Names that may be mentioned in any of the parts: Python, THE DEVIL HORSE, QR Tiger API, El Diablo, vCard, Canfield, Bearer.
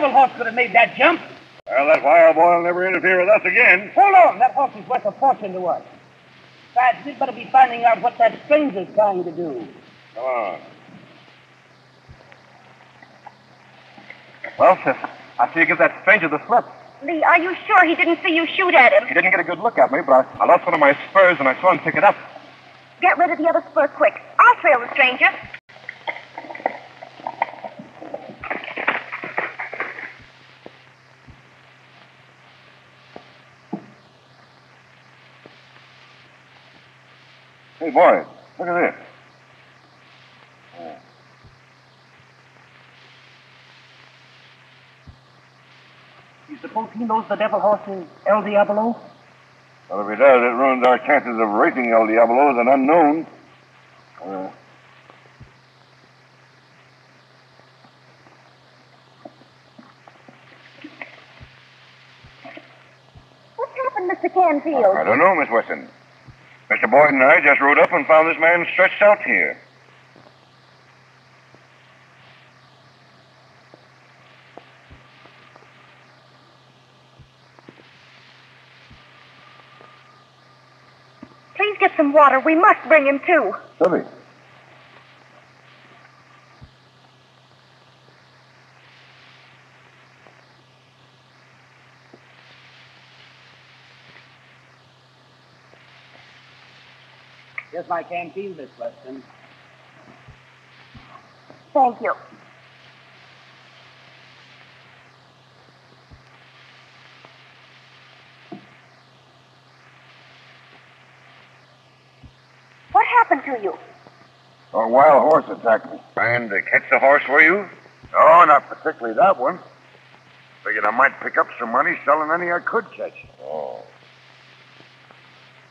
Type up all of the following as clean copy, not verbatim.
devil horse could have made that jump. Well, that wire boy will never interfere with us again. Hold on. That horse is worth a fortune to us. Besides, we'd better be finding out what that stranger's trying to do. Come on. Well, sis, I see you give that stranger the slip. Lee, are you sure he didn't see you shoot at him? He didn't get a good look at me, but I lost one of my spurs and I saw him pick it up. Get rid of the other spur quick. I'll trail the stranger. Hey, boy, look at this. You suppose he knows the devil horse is El Diablo? Well, if he does, it ruins our chances of racing El Diablo as an unknown. What's happened, Mr. Canfield? I don't know, Miss Weston. Mr. Boyd and I just rode up and found this man stretched out here. Get some water. We must bring him to. Debbie. Yes, I can't feel this, Weston. Thank you. To you. A wild horse attacked me. Trying to catch the horse, were you? No, not particularly that one. Figured I might pick up some money selling any I could catch. Oh.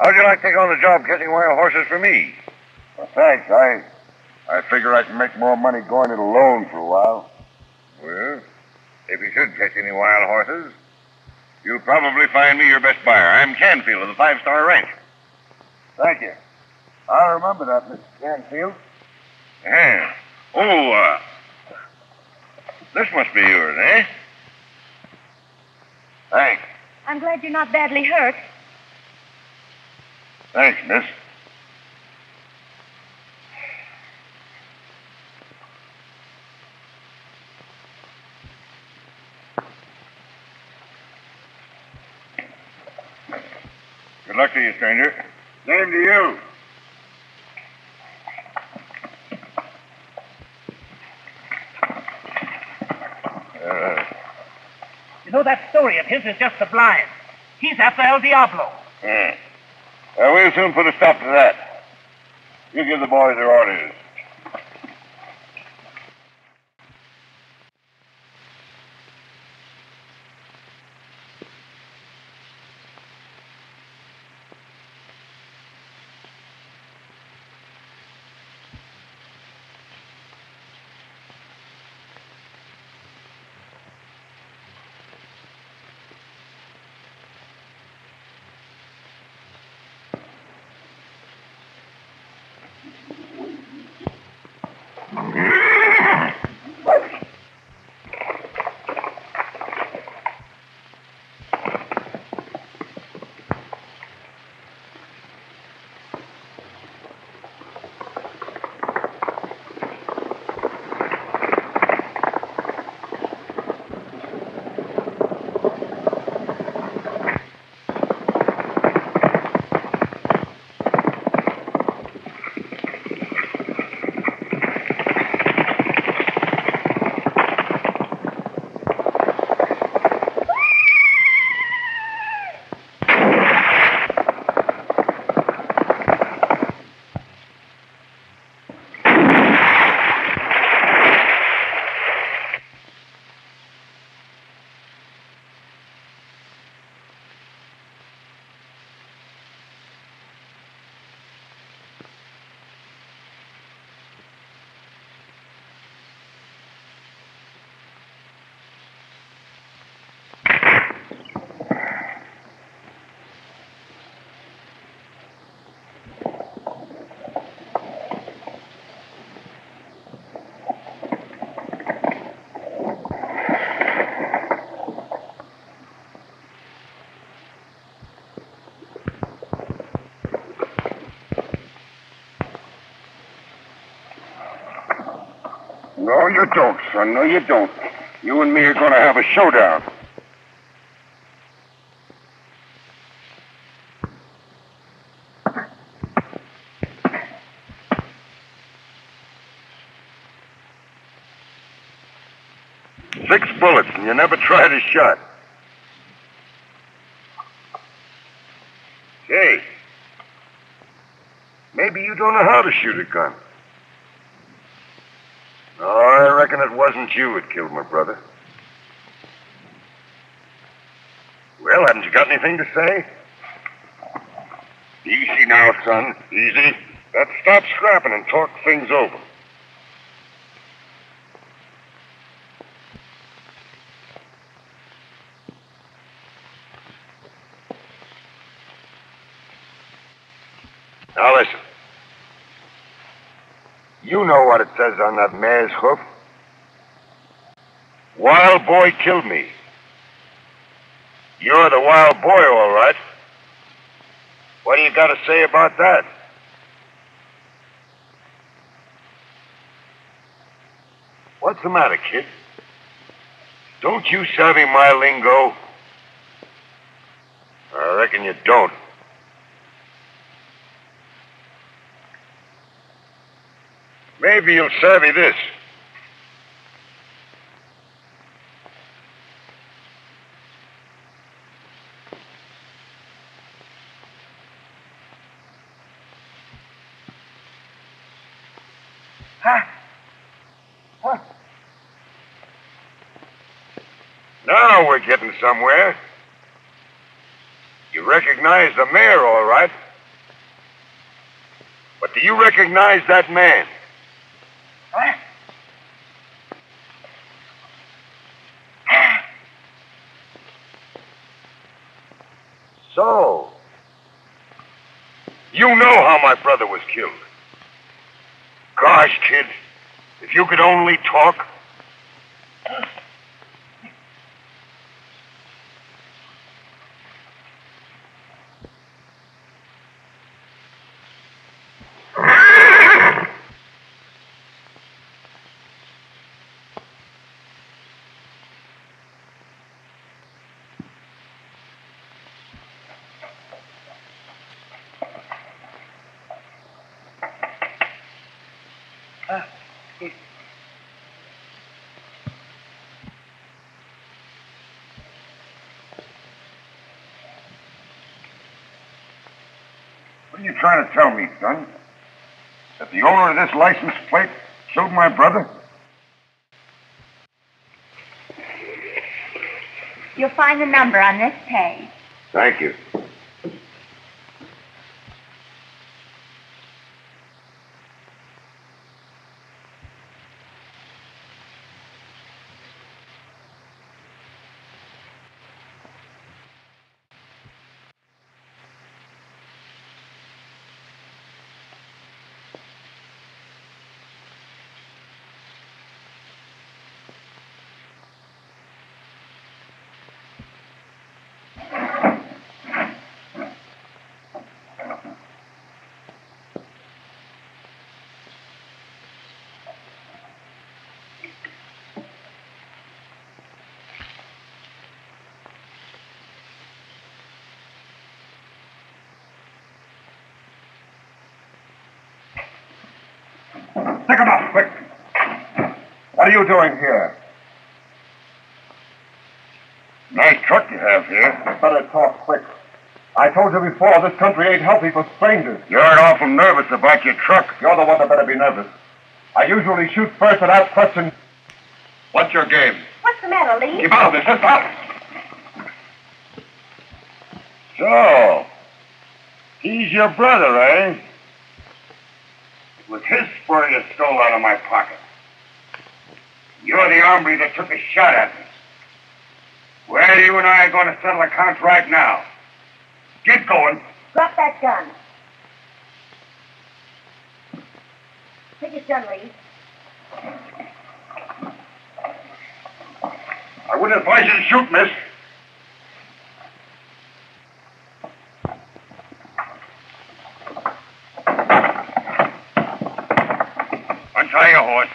How'd you like to take on the job catching wild horses for me? Well, thanks. I figure I can make more money going it alone for a while. Well, if you should catch any wild horses, you'll probably find me your best buyer. I'm Canfield of the 5-Star Ranch. Thank you. I remember that, Mr. Canfield. Yeah. Oh, this must be yours, eh? Thanks. I'm glad you're not badly hurt. Thanks, miss. Good luck to you, stranger. Same to you. You know, that story of his is just sublime. He's after El Diablo. Hmm. Well, we'll soon put a stop to that. You give the boys their orders. No, you don't, son. No, you don't. You and me are going to have a showdown. Six bullets, and you never tried a shot. Hey, maybe you don't know how to shoot a gun. No, I reckon it wasn't you that killed my brother. Well, haven't you got anything to say? Easy now, son. Easy. Let's stop scrapping and talk things over. Now listen. You know what it says on that mare's hoof. Wild boy killed me. You're the wild boy, all right. What do you got to say about that? What's the matter, kid? Don't you savvy my lingo? I reckon you don't. Maybe you'll savvy this. Huh? Now we're getting somewhere. You recognize the mayor, all right. But do you recognize that man? What? So, you know how my brother was killed. Gosh, kid, if you could only talk. What are you trying to tell me, son? That the owner of this license plate killed my brother? You'll find the number on this page. Thank you. Pick him up, quick. What are you doing here? Nice truck you have here. Better talk quick. I told you before, this country ain't healthy for strangers. You're awful nervous about your truck. You're the one that better be nervous. I usually shoot first and ask questions. What's your game? What's the matter, Lee? Keep out of this. Stop. So, he's your brother, eh? With his spur you stole out of my pocket. You're the hombre that took a shot at me. Well, you and I are going to settle accounts right now. Get going. Drop that gun. Take his gun, Lee. I wouldn't advise you to shoot, miss. Tie your horse.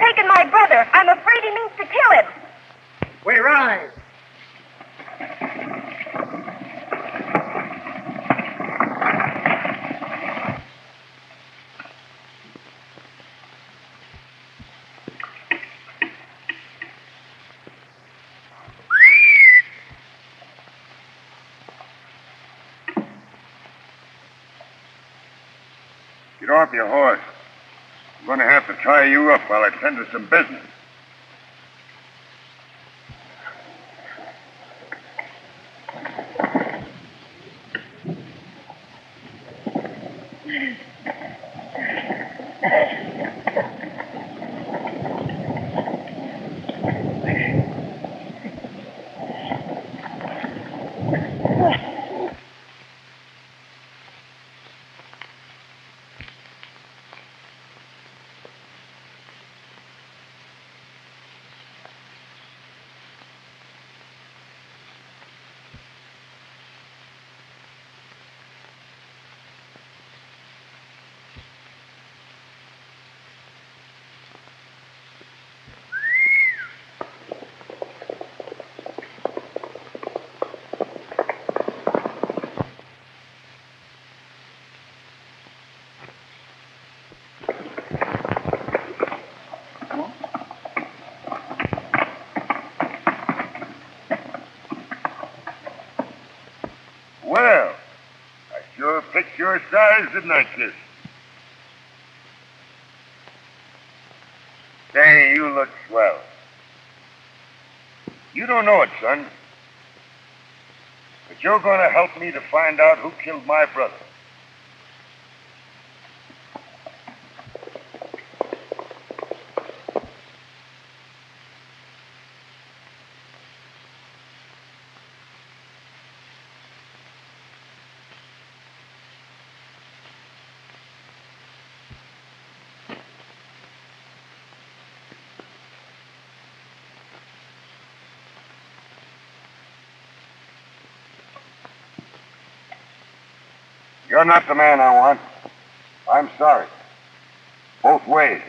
taken my brother. I'm afraid he means to kill him. We rise. Get off your horse. I'm going to have to tie you up while I tend to some business. Picked your size, didn't I, kid? Say, you look swell. You don't know it, son. But you're going to help me to find out who killed my brother. You're not the man I want. I'm sorry. Both ways.